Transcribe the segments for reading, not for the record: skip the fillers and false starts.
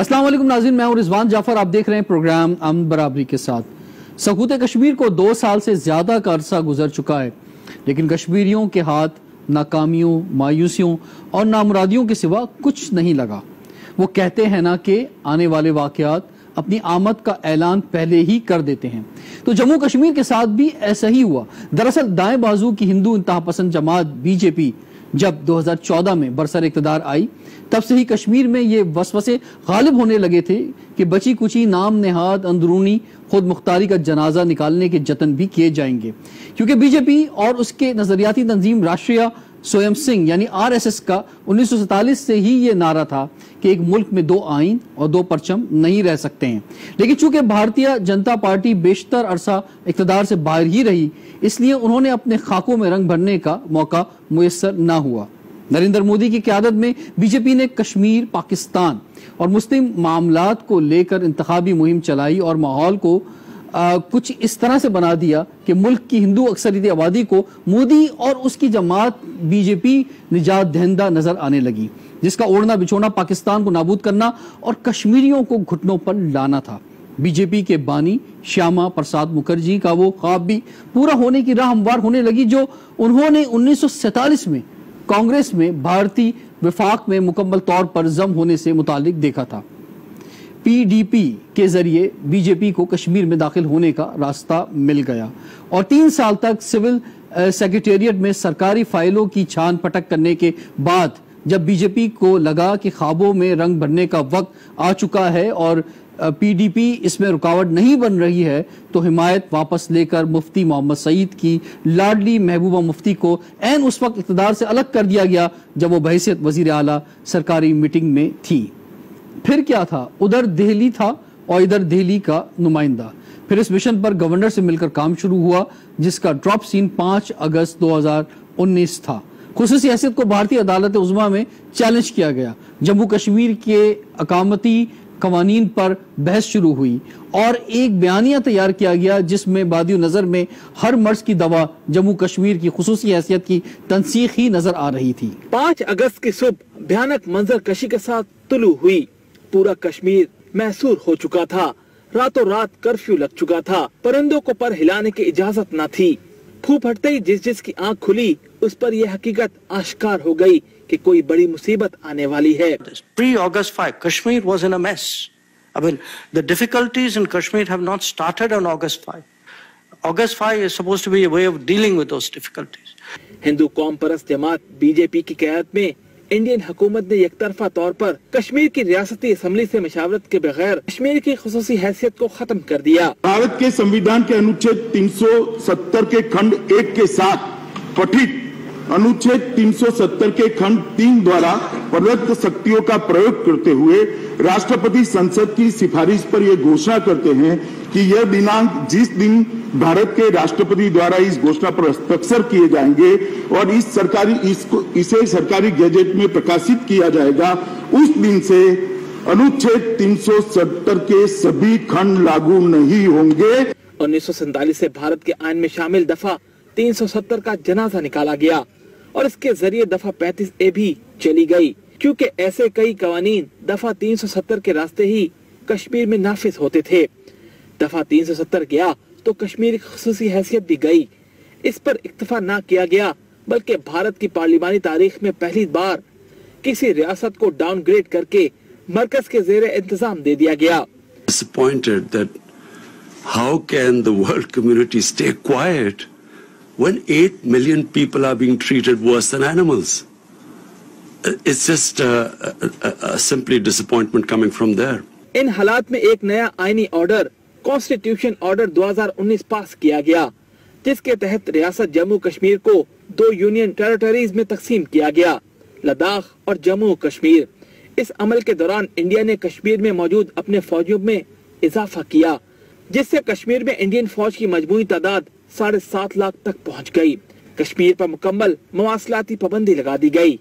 अस्सलाम वालेकुम नाज़रीन, मैं हूं रिजवान जाफर। आप देख रहे हैं प्रोग्राम अमन बराबरी के साथ। सकूत कश्मीर को 2 साल से ज़्यादा का अरसा गुजर चुका है, लेकिन कश्मीरियों के हाथ नाकामियों, मायूसियों और नामुरादियों के सिवा कुछ नहीं लगा। वो कहते हैं ना कि आने वाले वाक़यात अपनी आमद का ऐलान पहले ही कर देते हैं, तो जम्मू कश्मीर के साथ भी ऐसा ही हुआ। दरअसल दाएं बाजू की हिंदू इंतहापसंद जमात बीजेपी जब 2014 में बरसर इक़्तिदार आई, तब से ही कश्मीर में ये वसवसे गालिब होने लगे थे कि बची कुची नाम नेहाद अंदरूनी खुद मुख्तारी का जनाजा निकालने के जतन भी किए जाएंगे, क्योंकि बीजेपी और उसके नजरियाती तंजीम राष्ट्रीय स्वयं सिंह यानी आरएसएस का 1947 से ही ये नारा था कि एक मुल्क में 2 आइन और 2 परचम नहीं रह सकते हैं। लेकिन चूंकि भारतीय जनता पार्टी बेशतर अरसा इक़्तिदार से बाहर ही रही, इसलिए उन्होंने अपने खाकों में रंग भरने का मौका मुयस्सर ना हुआ। नरेंद्र मोदी की क़यादत में बीजेपी ने कश्मीर, पाकिस्तान और मुस्लिम मामलात को लेकर इंतखाबी मुहिम चलाई और माहौल को कुछ इस तरह से बना दिया कि मुल्क की हिंदू अक्सरियती आबादी को मोदी और उसकी जमात बीजेपी निजात दहिंदा नजर आने लगी, जिसका ओढ़ना बिछोना पाकिस्तान को नाबूद करना और कश्मीरियों को घुटनों पर लाना था। बीजेपी के बानी श्यामा प्रसाद मुखर्जी का वो ख्वाब भी पूरा होने की राह हमवार होने लगी जो उन्होंने 1947 में कांग्रेस में भारतीय विफाक में मुकम्मल तौर पर जम होने से मुतालिक देखा था। पीडीपी के जरिए बीजेपी को कश्मीर में दाखिल होने का रास्ता मिल गया और 3 साल तक सिविल सेक्रेटेरिएट में सरकारी फाइलों की छान पटक करने के बाद जब बीजेपी को लगा कि ख्वाबों में रंग भरने का वक्त आ चुका है और पीडीपी इसमें रुकावट नहीं बन रही है, तो हिमायत वापस लेकर मुफ्ती मोहम्मद सईद की लाडली महबूबा मुफ्ती को ऐन उस वक्त इक़्तिदार से अलग कर दिया गया जब वो बहैसियत वज़ीर आला सरकारी मीटिंग में थी। फिर क्या था, उधर दिल्ली था और इधर दिल्ली का नुमाइंदा। फिर इस मिशन पर गवर्नर से मिलकर काम शुरू हुआ, जिसका ड्रॉप सीन 5 अगस्त 2019 था। खुसूसी हैसियत को भारतीय अदालत उज़्मा में चैलेंज किया गया। जम्मू कश्मीर के अकामती कवानीन पर बहस शुरू हुई और एक बयानिया तैयार किया गया जिसमें बादियों नज़र में हर मर्ज की दवा जम्मू कश्मीर की खुसूसी हैसियत की तनसीख ही नजर आ रही थी। 5 अगस्त की सुबह भयानक मंजर कशी के साथ तुलू हुई। पूरा कश्मीर महसूर हो चुका था, रातों रात कर्फ्यू लग चुका था, परिंदों को पर हिलाने की इजाजत न थी। फूं फटते ही जिस जिस की आंख खुली उस पर यह हकीकत आश्कार हो गई कि कोई बड़ी मुसीबत आने वाली है। Pre-August 5, Kashmir was in a mess. I mean, the difficulties in Kashmir have not started on August 5. August 5 is supposed to be a way of dealing with those difficulties. Hindu कौम परस्त जमात बीजेपी की क़यादत में इंडियन हुकूमत ने एकतरफा तौर पर कश्मीर की रियासती असम्बली से मशावरत के बगैर कश्मीर की खुसूसी हैसियत को खत्म कर दिया। भारत के संविधान के अनुच्छेद 370 के खंड 1 के साथ पठित अनुच्छेद 370 के खंड 3 द्वारा प्रदत्त शक्तियों का प्रयोग करते हुए राष्ट्रपति संसद की सिफारिश पर यह घोषणा करते हैं कि यह दिनांक जिस दिन भारत के राष्ट्रपति द्वारा इस घोषणा पर हस्ताक्षर किए जाएंगे और इसे सरकारी गैजेट में प्रकाशित किया जाएगा, उस दिन से अनुच्छेद 370 के सभी खंड लागू नहीं होंगे। 1947 से भारत के आइन में शामिल दफा 370 का जनाजा निकाला गया और इसके जरिए दफा 35A भी चली गई, क्योंकि ऐसे कई कवानीन दफा 370 के रास्ते ही कश्मीर में नाफिज होते थे। दफा 370 गया तो कश्मीर की खुसूसी हैसियत भी गई। इस पर इक्तफा ना किया गया, बल्कि भारत की पार्लिमानी तारीख में पहली बार किसी रियासत को डाउनग्रेड करके मरकज के जेर इंतजाम दे दिया गया। Disappointed that how can the world community stay quiet when 8 million people are being treated worse than animals? It's just simply disappointment coming from there. इन हालात में एक नया आईनी ऑर्डर कॉन्स्टिट्यूशन ऑर्डर 2019 पास किया गया, जिसके तहत रियासत जम्मू कश्मीर को 2 यूनियन टेरिटरीज में तकसीम किया गया, लद्दाख और जम्मू कश्मीर। इस अमल के दौरान इंडिया ने कश्मीर में मौजूद अपने फौजियों में इजाफा किया, जिससे कश्मीर में इंडियन फौज की मजमूई तादाद 7.5 लाख तक पहुँच गयी। कश्मीर पर मुकम्मल मवासलाती पाबंदी लगा दी गयी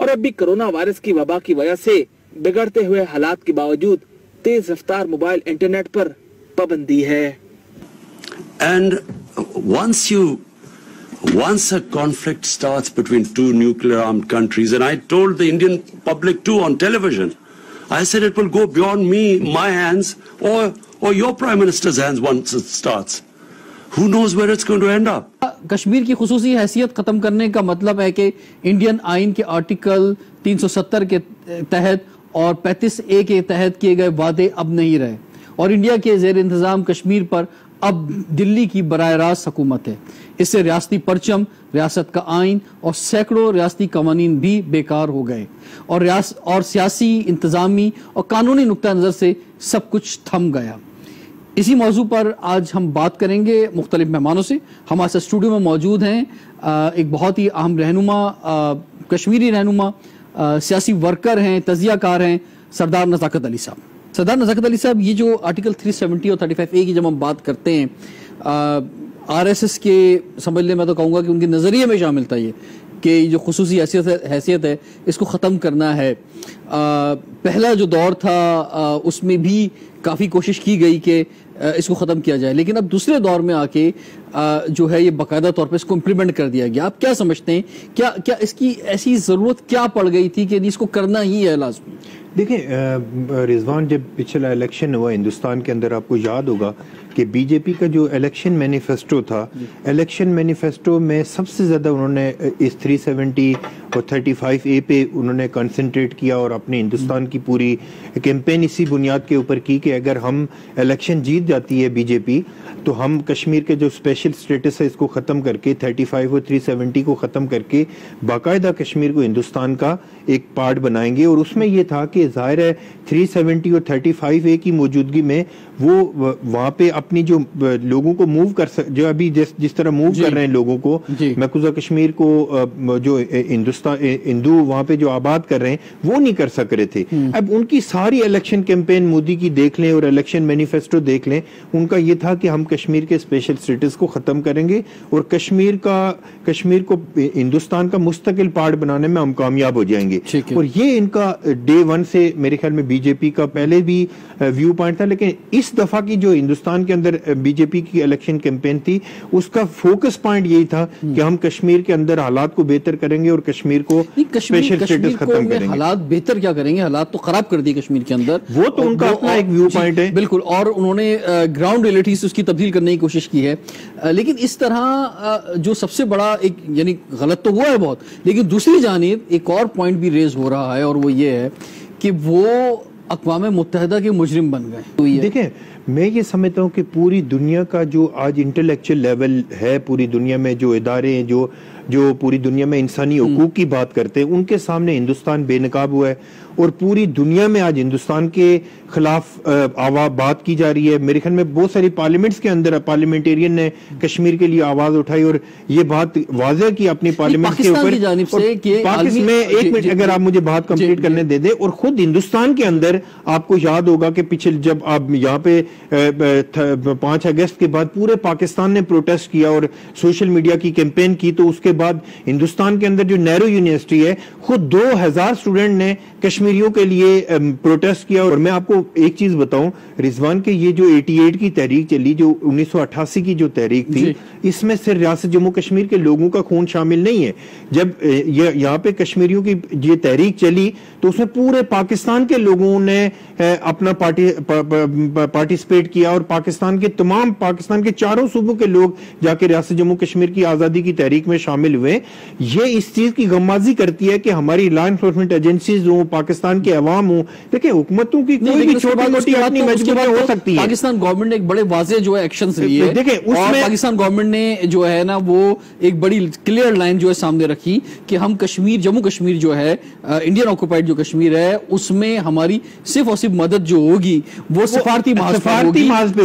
और अब भी कोरोना वायरस की वबा की वजह से बिगड़ते हुए हालात के बावजूद तेज रफ्तार मोबाइल इंटरनेट पर पाबंदी है। And once a conflict starts between 2 nuclear armed countries, and I told the Indian public too on television, I said it will go beyond me, my hands, or your Prime Minister's hands once it starts. Who knows where it's going to end up? Kashmir की खुसूसी हैसियत ख़त्म करने का मतलब है कि Indian आइन के आर्टिकल 370 के तहत और 35A के तहत किए गए वादे अब नहीं रहे और इंडिया के ज़ेर इंतज़ाम कश्मीर पर अब दिल्ली की बराह रास्त हुकूमत है। इससे रियासती परचम, रियासत का आइन और सैकड़ों रियासती कवानीन भी बेकार हो गए और सियासी, इंतज़ामी और कानूनी नुक्ता नज़र से सब कुछ थम गया। इसी मौजू पर आज हम बात करेंगे मुख्तलिफ मेहमानों से। हमारे साथ स्टूडियो में मौजूद हैं एक बहुत ही अहम रहनुमा, कश्मीरी रहनुमा, सियासी वर्कर हैं, तजियाकार हैं, सरदार नज़ाकत अली साहब। सरदार नज़ाकत अली साहब, ये जो आर्टिकल 370 और 35A की जब हम बात करते हैं, RSS के समझ लें, मैं तो कहूँगा कि उनके नज़रिए में शामिल था ये कि जो खुसूसी हैसियत है इसको ख़त्म करना है। पहला जो दौर था उसमें भी काफ़ी कोशिश की गई कि इसको ख़त्म किया जाए, लेकिन अब दूसरे दौर में आके जो है ये बाकायदा तौर पे इसको इम्प्लीमेंट कर दिया गया। आप क्या समझते हैं, क्या इसकी ऐसी ज़रूरत क्या पड़ गई थी कि इसको करना ही है लाजमी? देखिए रिजवान, जब पिछला इलेक्शन हुआ हिंदुस्तान के अंदर, आपको याद होगा कि बीजेपी का जो इलेक्शन मैनिफेस्टो था, इलेक्शन मैनिफेस्टो में सबसे ज़्यादा उन्होंने इस 370 और 35A पे उन्होंने कंसंट्रेट किया और अपने हिंदुस्तान की पूरी कैंपेन इसी बुनियाद के ऊपर की कि अगर हम इलेक्शन जीत जाती है बीजेपी तो हम कश्मीर के जो स्पेशल स्टेटस है इसको ख़त्म करके 35 और 370 को ख़त्म करके बाकायदा कश्मीर को हिंदुस्तान का एक पार्ट बनाएंगे। और उसमें यह था कि ज़ाहिर है 370 और 35A की मौजूदगी में वो वहाँ पे अपनी जो लोगों को मूव कर जो अभी जिस तरह मूव कर रहे हैं लोगों को, मकबूजा कश्मीर को जो हिंदुस्तान हिंदू वहाँ पे जो आबाद कर रहे हैं वो नहीं कर सक रहे थे। अब उनकी सारी इलेक्शन कैंपेन मोदी की देख लें और इलेक्शन मैनिफेस्टो देख लें, उनका ये था कि हम कश्मीर के स्पेशल स्टेटस को ख़त्म करेंगे और कश्मीर को हिंदुस्तान का मुस्तकिल पार्ट बनाने में हम कामयाब हो जाएंगे। और ये इनका डे वन से मेरे ख्याल में बीजेपी का पहले भी व्यू पॉइंट था, लेकिन इस दफ़ा की जो हिंदुस्तान के अंदर बीजेपी की इलेक्शन कैंपेन थी उसका फोकस पॉइंट यही था कि हम कश्मीर के अंदर हालात को बेहतर करेंगे और कश्मीर को स्पेशल स्टेटस खत्म करेंगे। हालात बेहतर क्या करेंगे, हालात तो खराब कर दिए कश्मीर के अंदर, वो तो उनका अपना एक व्यू पॉइंट है बिल्कुल, और उन्होंने ग्राउंड रियलिटीज उसकी तब्दील करने की कोशिश की है। लेकिन इस तरह जो सबसे बड़ा एक यानी गलत तो हुआ है बहुत, लेकिन दूसरी जानिब एक और पॉइंट भी रेज हो रहा है और वो ये है कि वो अक़वाम मुत्तहदा के मुजरिम बन गए। तो देखें, मैं ये समझता हूँ कि पूरी दुनिया का जो आज इंटेलेक्चुअल लेवल है, पूरी दुनिया में जो इदारे हैं जो पूरी दुनिया में इंसानी हुकूक की बात करते हैं, उनके सामने हिंदुस्तान बेनकाब हुआ है और पूरी दुनिया में आज हिंदुस्तान के खिलाफ आवाज़ बात की जा रही है। मेरे ख्याल में बहुत सारी पार्लियामेंट्स के अंदर पार्लियामेंटेरियन ने कश्मीर के लिए आवाज़ उठाई और ये बात वाज़ह की अपनी पार्लियामेंट के ऊपर। पाकिस्तान में एक मिनट अगर आप मुझे बात कंप्लीट करने दे दें, और ख़ुद हिंदुस्तान के अंदर आपको याद होगा कि पिछले जब आप यहाँ पे 5 अगस्त के बाद पूरे पाकिस्तान ने प्रोटेस्ट किया और सोशल मीडिया की कैंपेन की, तो उसके बाद हिंदुस्तान के अंदर जो नेहरू यूनिवर्सिटी है, खुद 2000 स्टूडेंट ने कश्मीरियों के लिए प्रोटेस्ट किया। और मैं आपको एक चीज बताऊं रिजवान, के ये जो 88 की तहरीक चली, जो 1988 की जो तहरीक थी, इसमें सिर्फ रियासत जम्मू कश्मीर के लोगों का खून शामिल नहीं है। जब यहाँ पे कश्मीरियों की ये तहरीक चली तो उसमें पूरे पाकिस्तान के लोगों ने अपना पार्टिसिपेट किया और पाकिस्तान के चारों सूबों के लोग जाके रियासत जम्मू कश्मीर की आज़ादी की तहरीक में शामिल हुए। ये इस चीज की गम्माजी करती है कि हमारी लॉ एनफोर्समेंट एजेंसीज हों, पाकिस्तान के अवाम हों। देखिए, हुकूमतों की कोई भी छोटी-मोटी अपनी मजबूरी हो सकती है। पाकिस्तान गवर्नमेंट ने एक बड़े वाजे जो है एक्शंस लिए हैं। देखिए, उसमें पाकिस्तान गवर्नमेंट ने जो है ना वो एक बड़ी क्लियर लाइन जो है सामने रखी कि हम कश्मीर, जम्मू कश्मीर जो है, इंडियन ऑक्युपाइड जो कश्मीर है, उसमें हमारी सिर्फ और सिर्फ मदद जो होगी वो सफारती महाज पे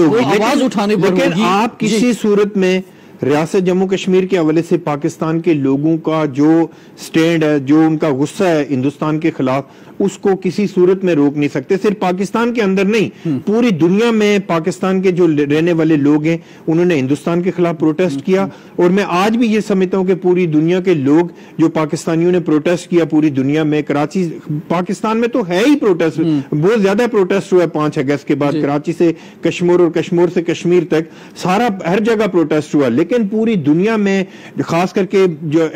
होगी, आवाज उठाने पर। लेकिन आप किसी सूरत में रियासत जम्मू कश्मीर के हवाले से पाकिस्तान के लोगों का जो स्टैंड है, जो उनका गुस्सा है हिंदुस्तान के खिलाफ, उसको किसी सूरत में रोक नहीं सकते। सिर्फ पाकिस्तान के अंदर नहीं, पूरी दुनिया में पाकिस्तान के जो रहने वाले लोग हैं उन्होंने हिंदुस्तान के खिलाफ प्रोटेस्ट किया। और मैं आज भी ये समझता हूँ कि पूरी दुनिया के लोग जो पाकिस्तानियों ने प्रोटेस्ट किया, पूरी दुनिया में, कराची, पाकिस्तान में तो है ही प्रोटेस्ट, बहुत ज्यादा प्रोटेस्ट हुआ है 5 अगस्त के बाद, कराची से कश्मीर और कश्मीर से कश्मीर तक सारा हर जगह प्रोटेस्ट हुआ। लेकिन पूरी दुनिया में खास करके जो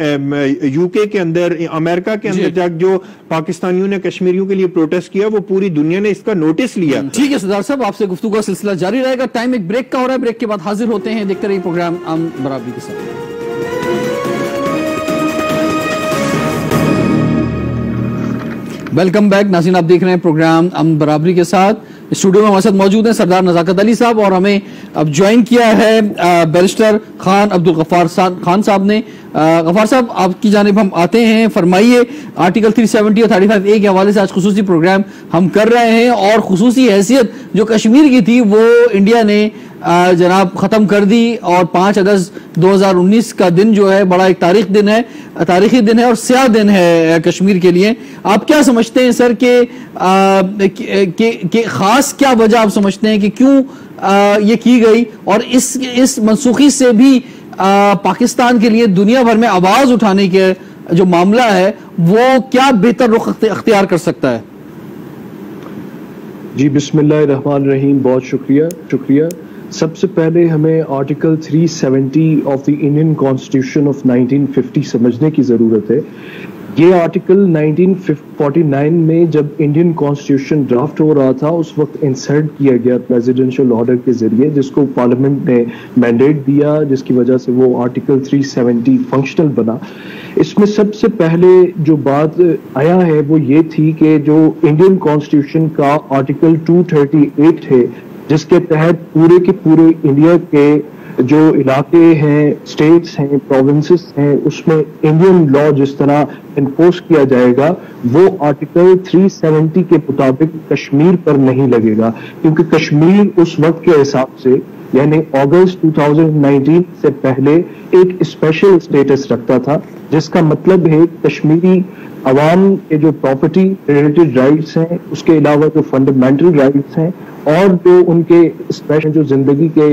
यूके के अंदर, अमेरिका के अंदर जो पाकिस्तानियों ने कश्मीरियों के लिए प्रोटेस्ट किया, वो पूरी दुनिया ने इसका नोटिस लिया। ठीक है सरदार साहब, आपसे गुफ्तगू का सिलसिला जारी रहेगा। टाइम एक ब्रेक का हो रहा है, ब्रेक के बाद हाजिर होते हैं। देखते रहिए प्रोग्राम अमन बराबरी के साथ। वेलकम बैक नाज़रीन, आप देख रहे हैं प्रोग्राम अमन बराबरी के साथ। स्टूडियो में हमारे साथ मौजूद हैं सरदार नज़ाकत अली साहब और हमें अब ज्वाइन किया है बैरिस्टर खान अब्दुल गफ़ार खान साहब ने। गफ़ार साहब, आपकी जानिब हम आते हैं। फरमाइए, आर्टिकल 370 और 35A के हवाले से आज खुसूसी प्रोग्राम हम कर रहे हैं और खुसूसी हैसियत जो कश्मीर की थी वो इंडिया ने जनाब ख़त्म कर दी और 5 अगस्त 2019 का दिन जो है बड़ा एक तारीखी दिन है और स्याह दिन है कश्मीर के लिए। आप क्या समझते हैं सर के ख़ास क्या वजह आप समझते हैं कि क्यों ये की गई और इस मनसूखी से भी पाकिस्तान के लिए दुनिया भर में आवाज़ उठाने के जो मामला है वो क्या बेहतर रुख अख्तियार कर सकता है? जी बिस्मिल्लाहिर्रहमानिर्रहीम, बहुत शुक्रिया। सबसे पहले हमें article 370 of the Indian constitution of 1950 समझने की ज़रूरत है। ये आर्टिकल 1949 में जब इंडियन कॉन्स्टिट्यूशन ड्राफ्ट हो रहा था उस वक्त इंसर्ट किया गया प्रेसिडेंशियल ऑर्डर के जरिए, जिसको पार्लियामेंट ने मैंडेट दिया, जिसकी वजह से वो आर्टिकल 370 फंक्शनल बना। इसमें सबसे पहले जो बात आया है वो ये थी कि जो इंडियन कॉन्स्टिट्यूशन का आर्टिकल 238 है, जिसके तहत पूरे के पूरे इंडिया के जो इलाके हैं, स्टेट्स हैं, प्रोविंसेस हैं, उसमें इंडियन लॉ जिस तरह इन्फोर्स किया जाएगा वो आर्टिकल 370 के मुताबिक कश्मीर पर नहीं लगेगा, क्योंकि कश्मीर उस वक्त के हिसाब से यानी अगस्त 2019 से पहले एक स्पेशल स्टेटस रखता था, जिसका मतलब है कश्मीरी आवाम के जो प्रॉपर्टी रिलेटेड राइट्स हैं, उसके अलावा जो फंडामेंटल राइट्स हैं और जो उनके स्पेशल जो जिंदगी के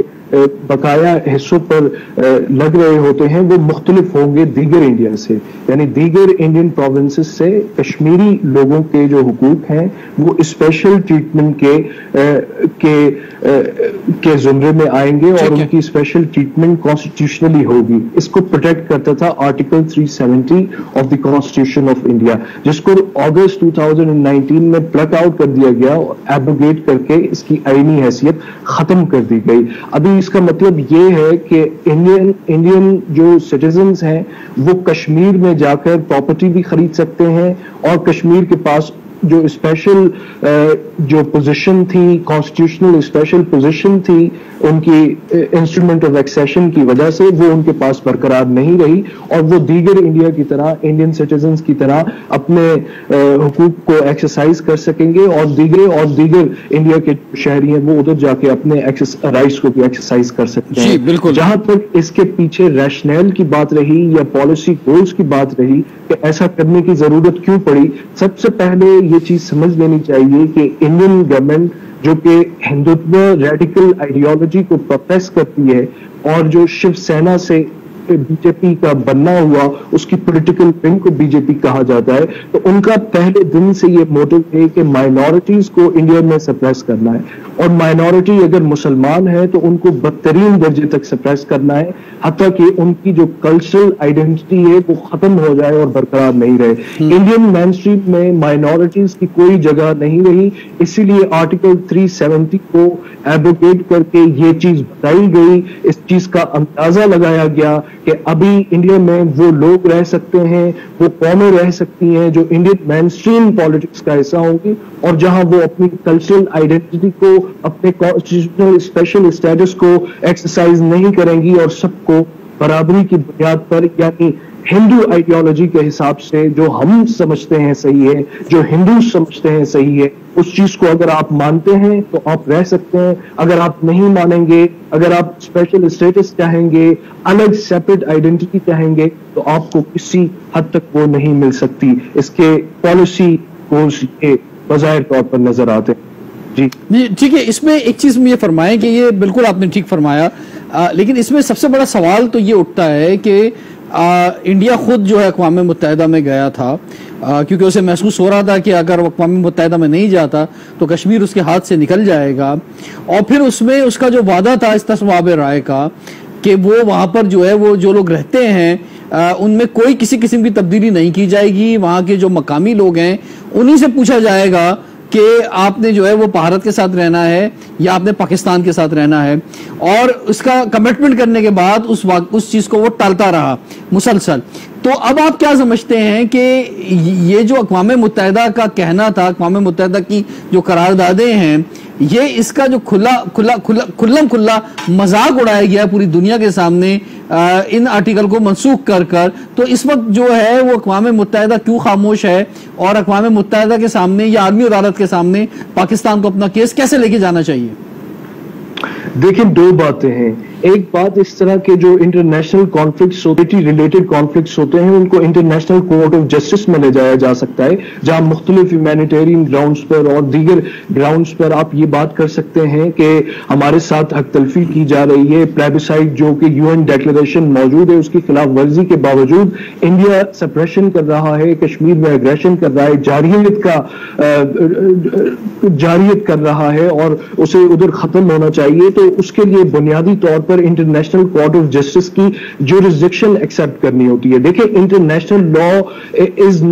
बकाया हिस्सों पर लग रहे होते हैं वो मुख्तलिफ होंगे दीगर इंडिया से, यानी दीगर इंडियन प्रोविंसेस से कश्मीरी लोगों के जो हुकूक हैं वो स्पेशल ट्रीटमेंट के जुमरे में आएंगे और उनकी स्पेशल ट्रीटमेंट कॉन्स्टिट्यूशनली होगी। इसको प्रोटेक्ट करता था article 370 of the constitution of India, जिसको अगस्त 2019 में प्लग आउट कर दिया गया और एबोगेट करके इसकी आइनी हैसियत खत्म कर दी गई। अभी इसका मतलब ये है कि इंडियन जो सिटीजन्स हैं वो कश्मीर में जाकर प्रॉपर्टी भी खरीद सकते हैं और कश्मीर के पास जो स्पेशल जो पोजीशन थी, कॉन्स्टिट्यूशनल स्पेशल पोजीशन थी उनकी इंस्ट्रूमेंट ऑफ एक्सेशन की वजह से, वो उनके पास बरकरार नहीं रही और वो दीगर इंडिया की तरह, इंडियन सिटीजन्स की तरह अपने हुकूक को एक्सरसाइज कर सकेंगे और दीगर इंडिया के शहरी हैं वो उधर जाके अपने राइट्स को भी एक्सरसाइज कर सकते हैं। बिल्कुल। जहां तक इसके पीछे रैशनल की बात रही या पॉलिसी गोल्स की बात रही कि ऐसा करने की जरूरत क्यों पड़ी, सबसे पहले ये चीज समझ लेनी चाहिए कि इंडियन गवर्नमेंट जो कि हिंदुत्व रेडिकल आइडियोलॉजी को प्रोफेस करती है और जो शिवसेना से बीजेपी का बनना हुआ, उसकी पॉलिटिकल विंग को बीजेपी कहा जाता है, तो उनका पहले दिन से ये मोटिव है कि माइनॉरिटीज को इंडिया में सप्रेस करना है और माइनॉरिटी अगर मुसलमान है तो उनको बदतरीन दर्जे तक सप्रेस करना है, हत्ता कि उनकी जो कल्चरल आइडेंटिटी है वो खत्म हो जाए और बरकरार नहीं रहे। इंडियन मेनस्ट्रीम में माइनॉरिटीज की कोई जगह नहीं रही, इसीलिए आर्टिकल 370 को एडवोकेट करके ये चीज बताई गई। इस चीज का अंदाजा लगाया गया कि अभी इंडिया में वो लोग रह सकते हैं, वो कौमें रह सकती हैं जो इंडियन मेनस्ट्रीम पॉलिटिक्स का हिस्सा होंगी और जहां वो अपनी कल्चरल आइडेंटिटी को, अपने कॉन्स्टिट्यूशनल स्पेशल स्टेटस को एक्सरसाइज नहीं करेंगी और सबको बराबरी की बुनियाद पर, यानी हिंदू आइडियोलॉजी के हिसाब से जो हम समझते हैं सही है, जो हिंदू समझते हैं सही है, उस चीज को अगर आप मानते हैं तो आप रह सकते हैं, अगर आप नहीं मानेंगे, अगर आप स्पेशल स्टेटस चाहेंगे, अलग सेपरेट आइडेंटिटी चाहेंगे तो आपको किसी हद तक वो नहीं मिल सकती। इसके पॉलिसी गोल्स ये बाज़ाहिर तौर पर नजर आते हैं। जी ठीक है, इसमें एक चीज में ये फरमाएं कि ये बिल्कुल आपने ठीक फरमाया, लेकिन इसमें सबसे बड़ा सवाल तो ये उठता है कि इंडिया खुद जो है अक़वाम मुत्तहिदा में गया था क्योंकि उसे महसूस हो रहा था कि अगर वो अक़वाम मुत्तहिदा में नहीं जाता तो कश्मीर उसके हाथ से निकल जाएगा और फिर उसमें उसका जो वादा था इस तस्वाब राय का कि वो वहाँ पर जो है वो जो लोग रहते हैं उनमें कोई किसी किस्म की तब्दीली नहीं की जाएगी। वहाँ के जो मकामी लोग हैं उन्हीं से पूछा जाएगा कि आपने जो है वो भारत के साथ रहना है या आपने पाकिस्तान के साथ रहना है, और उसका कमिटमेंट करने के बाद उस चीज़ को वो टालता रहा मुसलसल। तो अब आप क्या समझते हैं कि ये जो अक़वाम मुत्तहदा का कहना था, अक़वाम मुत्तहदा की जो करारदादें हैं, ये इसका जो खुल्ला मजाक उड़ाया गया पूरी दुनिया के सामने इन आर्टिकल को मनसूख कर तो इस वक्त जो है वो अक़वाम मुत्तहदा क्यों खामोश है, और अक़वाम मुत्तहदा के सामने या आलमी अदालत के सामने पाकिस्तान को अपना केस कैसे लेके जाना चाहिए? देखिए, दो बातें हैं। एक बात, इस तरह के जो इंटरनेशनल कॉन्फ्लिक्ट्स रिलेटेड कॉन्फ्लिक्ट्स होते हैं उनको इंटरनेशनल कोर्ट ऑफ जस्टिस में ले जाया जा सकता है, जहां मुख्तलिफ ह्यूमैनिटेरियन ग्राउंड्स पर और दीगर ग्राउंड्स पर आप ये बात कर सकते हैं कि हमारे साथ हक तलफी की जा रही है। प्लेबिसाइट जो कि यूएन डिक्लेरेशन मौजूद है उसकी खिलाफ वर्जी के बावजूद इंडिया सप्रेशन कर रहा है, कश्मीर में एग्रेशन कर रहा है, जारियत कर रहा है और उसे उधर खत्म होना चाहिए। तो उसके लिए बुनियादी तौर पर इंटरनेशनल कोर्ट ऑफ जस्टिस की ज्यूरिसडिक्शन एक्सेप्ट करनी होती है। देखिए, international law is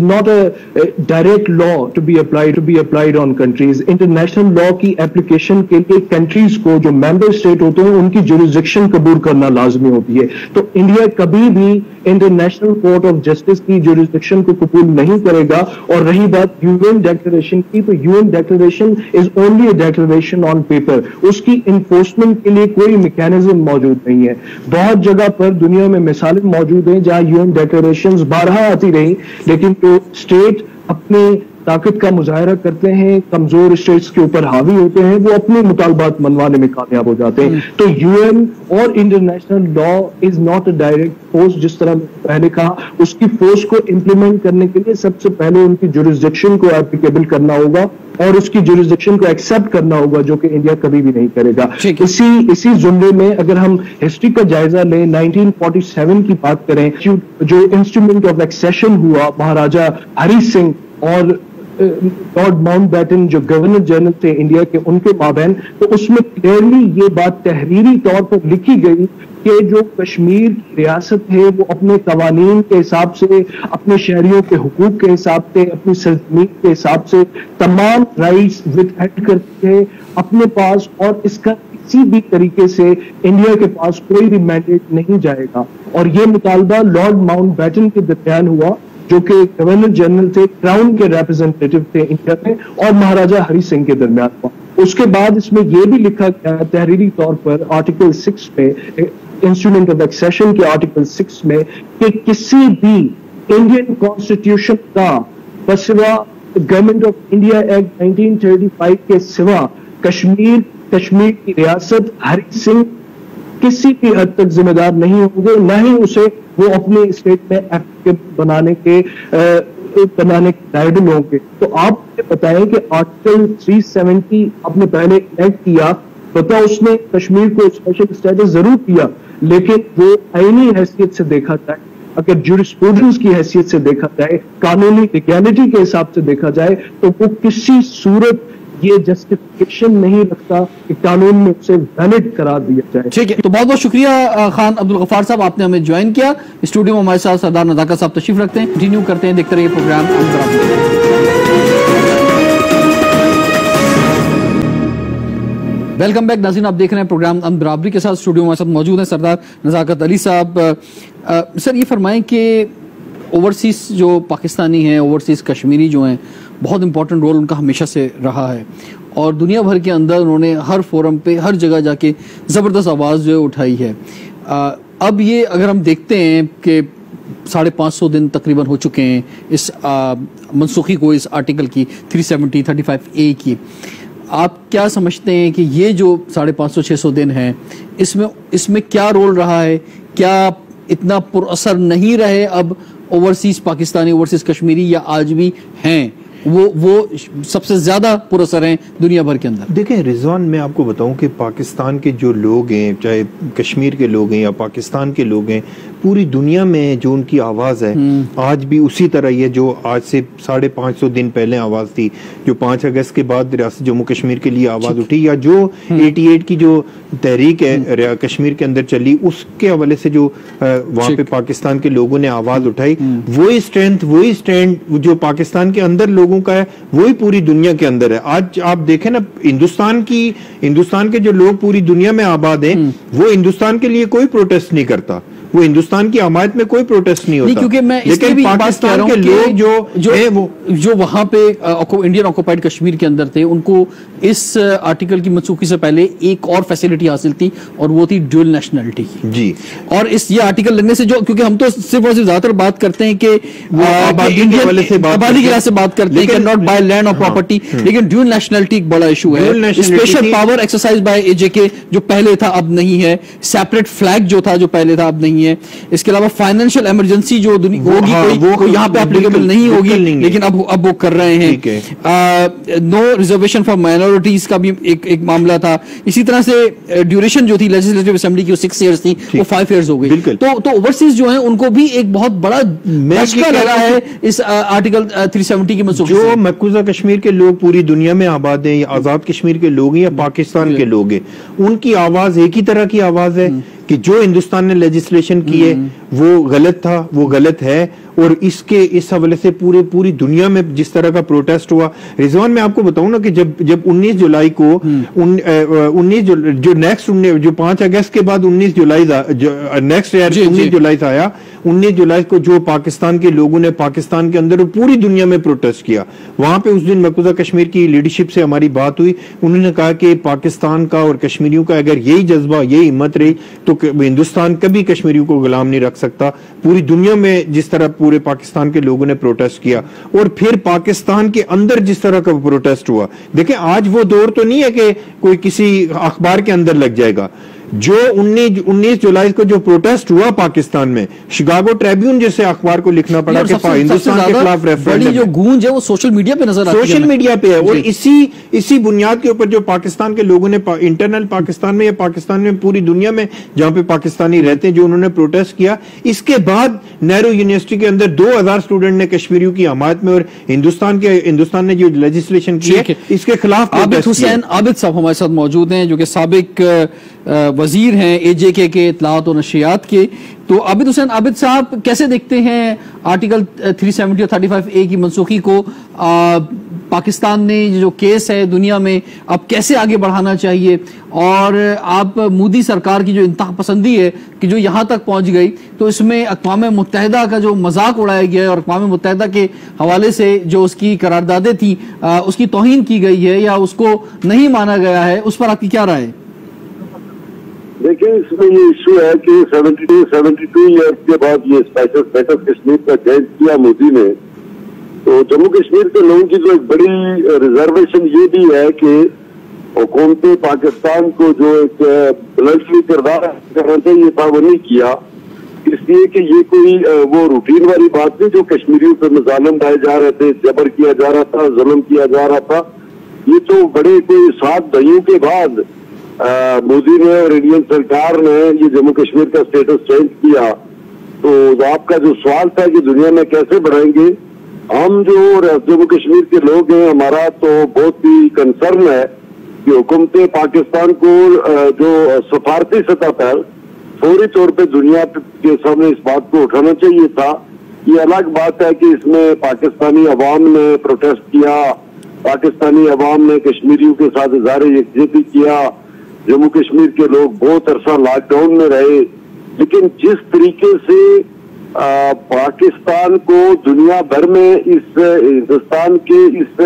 not a direct law to be applied on countries. International law की एप्लीकेशन के लिए कंट्रीज को, जो मेंबर स्टेट होते हैं, उनकी ज्यूरिसडिक्शन कबूल करना लाजमी होती है। तो इंडिया कभी भी इंटरनेशनल कोर्ट ऑफ जस्टिस की ज्यूरिसडिक्शन को कबूल नहीं करेगा। और रही बात यूएन डिक्लेरेशन की, तो UN declaration is only a declaration on paper, उसकी इन्फोर्समेंट के लिए कोई मैकेनिज्म मौजूद नहीं है। बहुत जगह पर दुनिया में मिसालें मौजूद हैं जहां यूएन डिक्लेरेशंस बारहा आती रही, लेकिन तो स्टेट अपने ताकत का मुजाहरा करते हैं, कमजोर स्टेट्स के ऊपर हावी होते हैं, वो अपने मुतालबात मनवाने में कामयाब हो जाते हैं। तो यूएन और international law is not a direct force. जिस तरह पहले कहा, उसकी फोर्स को इंप्लीमेंट करने के लिए सबसे पहले उनकी जुरिसडिक्शन को एप्लीकेबल करना होगा और उसकी जुरिसडिक्शन को एक्सेप्ट करना होगा, जो कि इंडिया कभी भी नहीं करेगा। इसी जुमले में अगर हम हिस्ट्री का जायजा लें, 1947 की बात करें, जो इंस्ट्रूमेंट ऑफ एक्सेशन हुआ, महाराजा हरि सिंह और लॉर्ड माउंटबेटन जो गवर्नर जनरल थे इंडिया के, उनके माबैन, तो उसमें क्लियरली ये बात तहरीरी तौर पर लिखी गई कि जो कश्मीर की रियासत है वो अपने कवानीन के हिसाब से, अपने शहरियों के हुकूक के हिसाब से, अपनी सरजमीन के हिसाब से तमाम राइट्स विदहेड करती है अपने पास, और इसका किसी भी तरीके से इंडिया के पास कोई भी मैंडेट नहीं जाएगा। और ये मुतालबा लॉर्ड माउंटबेटन के दरमियान हुआ, जो कि गवर्नर जनरल थे, क्राउन के रिप्रेजेंटेटिव थे इंडिया में, और महाराजा हरि सिंह के दरमियान हुआ। उसके बाद इसमें यह भी लिखा गया तहरीरी तौर पर आर्टिकल 6 में, इंस्ट्रूमेंट ऑफ एक्सेशन के आर्टिकल 6 में, कि किसी भी इंडियन कॉन्स्टिट्यूशन का बसिवा गवर्नमेंट ऑफ इंडिया एक्ट 1935 के सिवा कश्मीर की रियासत हरि सिंह किसी भी हद तक जिम्मेदार नहीं होंगे, ना ही उसे वो अपने स्टेट में एक्टिव बनाने के लायक होंगे। तो आप मुझे बताएं कि आर्टिकल 370 आपने पहले एक्ट किया, पता उसने कश्मीर को स्पेशल स्टेटस जरूर दिया, लेकिन वो आईनी हैसियत से देखा जाए, अगर ज्यूरिस्प्रूडेंस की हैसियत से देखा जाए, कानूनी लीगैलिटी के हिसाब से देखा जाए, तो वो किसी सूरत ये जस्टिफिकेशन नहीं रखता कि कानून में उसे वैलिड करार दिया जाए। ठीक है, तो बहुत बहुत शुक्रिया खान अब्दुल गफ्फार साहब, आपने हमें ज्वाइन किया। स्टूडियो में हमारे साथ सरदार नज़ाकत साहब तशरीफ रखते हैं। कंटिन्यू करते हैं, देखते रहिए प्रोग्राम। वेलकम बैक नाज़रीन, आप देख रहे हैं प्रोग्राम अमन बराबरी के साथ। स्टूडियो हमारे साथ मौजूद हैं सरदार नज़ाकत अली साहब। सर, ये फरमाएं कि ओवरसीज़ जो पाकिस्तानी हैं, ओवरसीज़ कश्मीरी जो हैं, बहुत इंपॉर्टेंट रोल उनका हमेशा से रहा है और दुनिया भर के अंदर उन्होंने हर फोरम पे, हर जगह जाके ज़बरदस्त आवाज़ जो है उठाई है। अब ये अगर हम देखते हैं कि 550 दिन तकरीबन हो चुके हैं इस मनसूखी को, इस आर्टिकल की 370-35A की, आप क्या समझते हैं कि ये जो 550-600 दिन हैं इसमें क्या रोल रहा है? क्या इतना पुरअसर नहीं रहे अब ओवरसीज़ पाकिस्तानी, ओवरसीज़ कश्मीरी, या आज भी हैं? वो सबसे ज़्यादा पुरअसर हैं दुनिया भर के अंदर। देखें रिजवान, मैं आपको बताऊं कि पाकिस्तान के जो लोग हैं, चाहे कश्मीर के लोग हैं या पाकिस्तान के लोग हैं, पूरी दुनिया में जो उनकी आवाज़ है आज भी उसी तरह ही है जो आज से 550 दिन पहले आवाज़ थी, जो 5 अगस्त के बाद रियासत जम्मू कश्मीर के लिए आवाज़ उठी, या जो 88 की जो तहरीक है कश्मीर के अंदर चली उसके हवाले से जो वहाँ पे पाकिस्तान के लोगों ने आवाज़ उठाई, वही स्ट्रेंथ वही स्टैंड जो पाकिस्तान के अंदर लोगों का है वही पूरी दुनिया के अंदर है। आज आप देखें ना, हिंदुस्तान के जो लोग पूरी दुनिया में आबाद हैं वो हिंदुस्तान के लिए कोई प्रोटेस्ट नहीं करता, वो हिंदुस्तान की हमायत में कोई प्रोटेस्ट नहीं होता, क्योंकि मैं लेकिन पाकिस्तान के लोग जो वहाँ पे इंडियन ऑक्यूपाइड कश्मीर के अंदर थे उनको इस आर्टिकल की मनसूखी से पहले एक और फैसिलिटी हासिल थी और वो थी ड्यूल नेशनलिटी की। जी, और इस ये आर्टिकल लगने से, जो क्योंकि हम तो सिर्फ और सिर्फ ज्यादातर बात करते हैं कि आबादी के लिहाज से बात करते हैं, नॉट बाय लैंड और प्रॉपर्टी, लेकिन ड्यूल नेशनलिटी एक बड़ा इशू है। Special power exercise by AJK जो पहले था अब नहीं है, सेपरेट फ्लैग जो था जो पहले था अब नहीं है, इसके अलावा फाइनेंशियल इमरजेंसी जो होगी कोई यहाँ पे एप्लीकेबल नहीं होगी, लेकिन अब वो कर रहे हैं। नो रिजर्वेशन फॉर माइनॉरिटीज का भी एक मामला था। इसी तरह से ड्यूरेशन जो थी लेजिस्लेटिव असेंबली की वो 6 इयर्स थी, वो 5 इयर्स हो गई। तो ओवरसीज जो है उनको भी एक बहुत बड़ा झटका लगा है इस आर्टिकल 370 की मंजूरी। जो मकबूजा कश्मीर के लोग पूरी दुनिया में आबाद है, आजाद कश्मीर के लोग हैं या पाकिस्तान के लोग हैं, उनकी आवाज एक ही तरह की आवाज है कि जो हिंदुस्तान ने लेजिस्लेशन किए वो गलत था, वो गलत है। और इसके इस हवाले से पूरी दुनिया में जिस तरह का प्रोटेस्ट हुआ, रिजवान मैं आपको बताऊं ना कि जब 19 जुलाई को 5 अगस्त के बाद 19 जुलाई नेक्स्ट ईयर 19 जुलाई से आया, 19 जुलाई को जो पाकिस्तान के लोगों ने पाकिस्तान के अंदर और पूरी दुनिया में प्रोटेस्ट किया, वहां पे उस दिन मकबूजा कश्मीर की लीडरशिप से हमारी बात हुई। उन्होंने कहा कि पाकिस्तान का और कश्मीरियों का अगर यही जज्बा यही हिम्मत रही तो हिंदुस्तान कभी कश्मीरियों को गुलाम नहीं रख सकता। पूरी दुनिया में जिस तरह पूरे पाकिस्तान के लोगों ने प्रोटेस्ट किया और फिर पाकिस्तान के अंदर जिस तरह का प्रोटेस्ट हुआ, देखें आज वो दौर तो नहीं है कि कोई किसी अखबार के अंदर लग जाएगा। जो 19 जुलाई को जो प्रोटेस्ट हुआ पाकिस्तान में, शिकागो ट्रिब्यून जैसे अखबार को लिखना पड़ा कि हिंदुस्तान के खिलाफ रेफरेंडम, जो गूंज है वो सोशल मीडिया पे नजर आती है, सोशल मीडिया पे है। और इसी बुनियाद के ऊपर जो पाकिस्तान के लोगों ने इंटरनल पाकिस्तान में या पाकिस्तान में पूरी दुनिया में जहां पे पाकिस्तानी रहते हैं जो उन्होंने प्रोटेस्ट किया। इसके बाद नेहरू यूनिवर्सिटी के अंदर 2000 स्टूडेंट ने कश्मीरियों की हमायत में और हिंदुस्तान ने जो लेजिस्लेशन की इसके खिलाफ। आबिद साहब हमारे साथ मौजूद हैं जो कि साबिक वजीर हैं एजेके के इतलात और नशियात के। तो आबिद साहब कैसे देखते हैं आर्टिकल 370 और 35A की मनसूखी को? पाकिस्तान ने जो केस है दुनिया में अब कैसे आगे बढ़ाना चाहिए, और आप मोदी सरकार की जो इंतहा पसंदी है कि जो यहाँ तक पहुँच गई, तो इसमें अक़वाम मुत्तहिदा का जो मजाक उड़ाया गया है और अक़वाम मुत्तहिदा के हवाले से जो उसकी करारदादें थी उसकी तौहीन की गई है या उसको नहीं माना गया है, उस पर आपकी क्या राय है? देखिए इसमें ये इशू है कि 72 ईयर्स के बाद ये स्पेशल स्टेटस कश्मीर का चेंज किया मोदी ने, तो जम्मू कश्मीर के लोगों की जो एक बड़ी रिजर्वेशन ये भी है कि हुकूमत पाकिस्तान को जो एक ब्लंटली किरदार करना चाहिए था वो नहीं किया, इसलिए कि ये कोई वो रूटीन वाली बात नहीं जो कश्मीरियों पर मजालम ढाए जा रहे थे, जबर किया जा रहा था, जुल्म किया जा रहा था। ये तो बड़े कोई 7 दहाइयों के बाद मोदी ने और इंडियन सरकार ने ये जम्मू कश्मीर का स्टेटस चेंज किया। तो आपका जो सवाल था कि दुनिया में कैसे बढ़ाएंगे, हम जो जम्मू कश्मीर के लोग हैं हमारा तो बहुत ही कंसर्न है कि हुकूमत पाकिस्तान को जो सफारती सतह पर फौरी तौर पे दुनिया के सामने इस बात को उठाना चाहिए था। ये अलग बात है कि इसमें पाकिस्तानी अवाम ने प्रोटेस्ट किया, पाकिस्तानी अवाम ने कश्मीरियों के साथ इजहार यकजहती किया, जम्मू कश्मीर के लोग बहुत अरसा लॉकडाउन में रहे, लेकिन जिस तरीके से पाकिस्तान को दुनिया भर में इस हिंदुस्तान के इस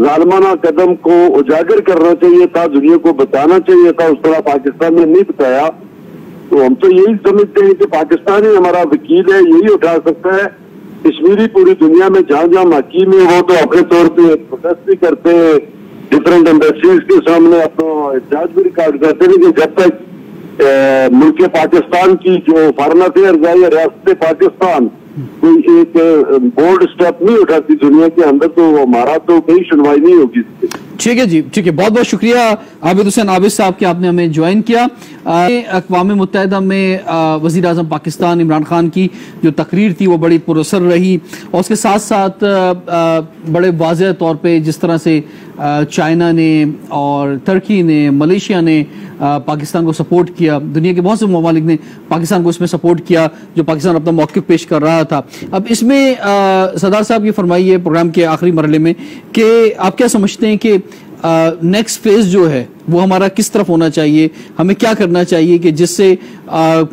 जालमाना कदम को उजागर करना चाहिए था, दुनिया को बताना चाहिए था, उस तरह पाकिस्तान ने नहीं बताया। तो हम तो यही समझते हैं कि पाकिस्तान ही हमारा वकील है, यही उठा सकता है। कश्मीरी पूरी दुनिया में जहाँ जहाँ हकीम है वो तो अपने तौर पर प्रोटेस्ट भी करते हैं, डिफरेंट एम्बेसीज के सामने अपना एहतजाज भी रिकॉर्ड करते हैं, लेकिन जब तक मुल्क पाकिस्तान की जो फॉरन अफेयर है या रियासत पाकिस्तान कोई एक बोल्ड स्टेप नहीं उठाती दुनिया के अंदर, तो हमारा तो कोई सुनवाई नहीं होगी। ठीक है जी, ठीक है, बहुत बहुत शुक्रिया आबिद हुसैन आबिद साहब के, आपने हमें ज्वाइन किया। अक़वाम मुत्तहिदा में वज़ीर आज़म पाकिस्तान इमरान खान की जो तकरीर थी वो बड़ी पुरअसर रही, और उसके साथ साथ बड़े वाज़ेह तौर पे जिस तरह से चाइना ने और तुर्की ने मलेशिया ने पाकिस्तान को सपोर्ट किया, दुनिया के बहुत से ममालिक ने पाकिस्तान को इसमें सपोर्ट किया, जो पाकिस्तान अपना मौक़िफ़ पेश कर रहा था। अब इसमें सरदार साहब ये फरमाइए प्रोग्राम के आखिरी मरहले में कि आप क्या समझते हैं कि नेक्स्ट फेज जो है वो हमारा किस तरफ होना चाहिए, हमें क्या करना चाहिए कि जिससे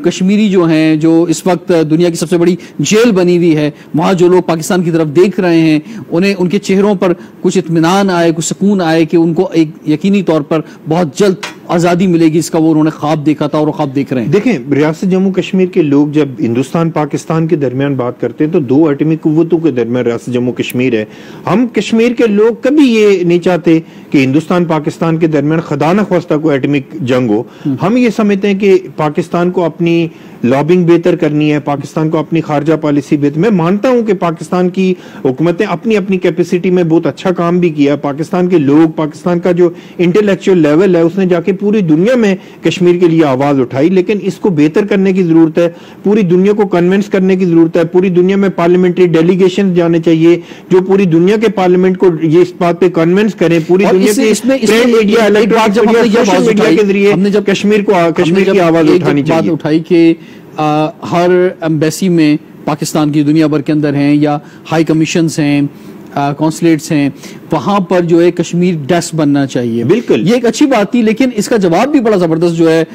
कश्मीरी जो हैं, जो इस वक्त दुनिया की सबसे बड़ी जेल बनी हुई है, वहाँ जो लोग पाकिस्तान की तरफ देख रहे हैं उन्हें, उनके चेहरों पर कुछ इत्मीनान आए, कुछ सुकून आए कि उनको एक यकीनी तौर पर बहुत जल्द आज़ादी मिलेगी, इसका वो उन्होंने ख्वाब देखा था और वो ख्वाब देख रहे हैं। देखें, रियासत जम्मू कश्मीर के लोग जब हिंदुस्तान पाकिस्तान के दरमियान बात करते हैं तो दो एटमी कुव्वतों के दरमियान रियासत जम्मू कश्मीर है। हम कश्मीर के लोग कभी ये नहीं चाहते कि हिंदुस्तान पाकिस्तान के दरमियान खुदा न ख्वास्ता को एटमिक जंग हो। हम ये समझते हैं कि पाकिस्तान को अपनी लॉबिंग बेहतर करनी है, पाकिस्तान को अपनी खारजा पॉलिसी बेहतर। मैं मानता हूं कि पाकिस्तान की हुकूमतें अपनी अपनी कैपेसिटी में बहुत अच्छा काम भी किया। पाकिस्तान के लोग, पाकिस्तान का जो इंटेलेक्चुअल लेवल है, उसने जाके पूरी दुनिया में कश्मीर के लिए आवाज़ उठाई, लेकिन इसको बेहतर करने की ज़रूरत है, पूरी दुनिया को कन्विंस करने की ज़रूरत है। पूरी दुनिया में पार्लियामेंट्री डेलीगेशन जाने चाहिए जो पूरी दुनिया के पार्लियामेंट को ये इस बात पर कन्विंस करें। पूरी दुनिया के जरिए कश्मीर की आवाज़ उठानी चाहिए। हर एम्बेसी में पाकिस्तान की दुनिया भर के अंदर हैं या हाई कमीशंस हैं, कॉन्सुलेट्स हैं, वहाँ पर जो है कश्मीर डेस्क बनना चाहिए। बिल्कुल, ये एक अच्छी बात थी, लेकिन इसका जवाब भी बड़ा ज़बरदस्त जो है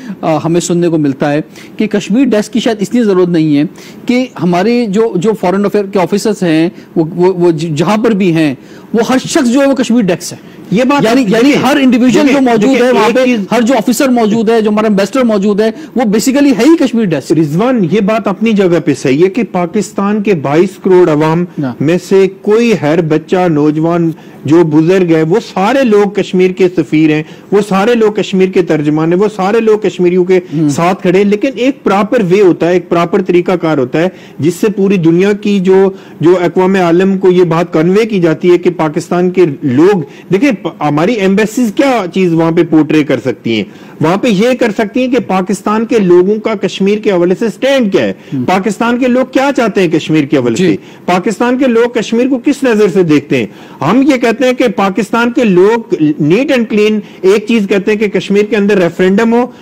हमें सुनने को मिलता है कि कश्मीर डेस्क की शायद इसलिए ज़रूरत नहीं है कि हमारे जो फॉरेन अफेयर के ऑफिसर्स हैं वो जहाँ पर भी हैं, वो हर शख्स जो है वो कश्मीर डेस्क है। ये बात यानी हर इंडिविजुअल जो मौजूद है वहाँ पे, हर जो ऑफिसर मौजूद है, जो हमारा एम्बेसडर मौजूद है, वो बेसिकली है ही कश्मीर डेस्क। रिजवान, ये बात अपनी जगह पे सही है कि पाकिस्तान के 22 करोड़ अवाम में से कोई हर बच्चा, नौजवान, जो बुजुर्ग है, वो सारे लोग कश्मीर के सफीर हैं, वो सारे लोग कश्मीर के तर्जमान हैं, वो सारे लोग कश्मीरियों के साथ खड़े हैं। लेकिन एक प्रॉपर वे होता है, एक प्रॉपर तरीकाकार होता है जिससे पूरी दुनिया की जो अक़वाम आलम को ये बात कन्वे की जाती है कि पाकिस्तान के लोग, देखिए हमारी एम्बेसीज क्या चीज़ वहाँ पे पोर्ट्रे कर सकती हैं, वहाँ पे ये कर सकती हैं कि पाकिस्तान के लोगों का कश्मीर के हवाले से स्टैंड क्या है, पाकिस्तान के लोग क्या चाहते हैं कश्मीर के हवाले से, पाकिस्तान के लोग कश्मीर को किस नजर से देखते हैं। हम ये कहते हैं कि पाकिस्तान के लोग नीट एंड क्लीन एक चीज कहते हैं कि कश्मीर के अंदर रेफरेंडम हो,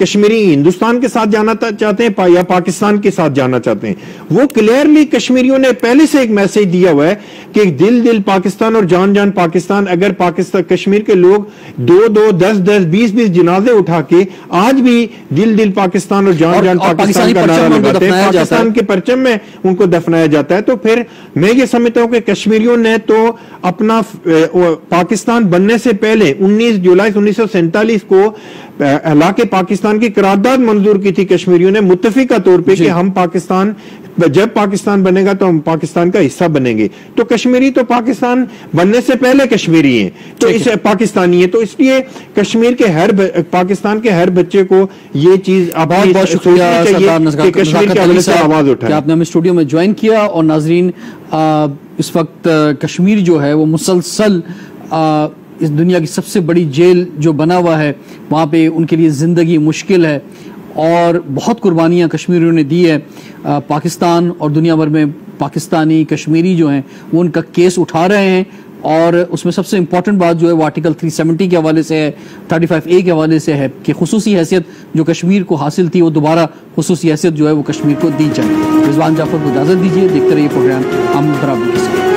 कश्मीरी हिंदुस्तान के साथ जाना चाहते हैं या पाकिस्तान के साथ जाना चाहते हैं। वो क्लियरली कश्मीरियों ने पहले से एक मैसेज दिया हुआ है कि दिल दिल पाकिस्तान और जान जान पाकिस्तान। अगर पाकिस्तान, कश्मीर के लोग दो दो, दस दस, बीस बीस जनाजे उठा के आज भी दिल दिल पाकिस्तान और जान जान पाकिस्तान का नारा लगाते हैं, पाकिस्तान के परचम में उनको दफनाया जाता है। तो फिर मैं ये समझता हूं कि कश्मीरियों ने तो अपना पाकिस्तान बनने से पहले 19 जुलाई 1947 को हालांकि पाकिस्तान की करारदाद मंजूर की थी कश्मीरियों ने मुत्तफिका तौर पे कि हम पाकिस्तान, जब पाकिस्तान बनेगा तो हम पाकिस्तान का हिस्सा बनेंगे। तो कश्मीरी तो पाकिस्तान बनने से पहले कश्मीरी हैं, तो इसे पाकिस्तानी है। तो इसलिए कश्मीर के हर, पाकिस्तान के हर बच्चे को ये चीज आवाज उठाए। आपने हमें स्टूडियो में ज्वाइन किया और नाजरीन, इस वक्त कश्मीर जो है वो मुसलसल इस दुनिया की सबसे बड़ी जेल जो बना हुआ है, वहाँ पे उनके लिए ज़िंदगी मुश्किल है और बहुत कुर्बानियाँ कश्मीरियों ने दी है। पाकिस्तान और दुनिया भर में पाकिस्तानी कश्मीरी जो हैं वो उनका केस उठा रहे हैं और उसमें सबसे इम्पॉर्टेंट बात जो है वो आर्टिकल 370 के हवाले से है, 35A के हवाले से है कि खुसूसी हैसियत जो कश्मीर को हासिल थी वो दोबारा खुसूसी हैसियत जो है वो कश्मीर को दी जाए। रिजवान जाफर को इजाज़त दीजिए, देखते रहिए प्रोग्राम अमन बराबरी के साथ।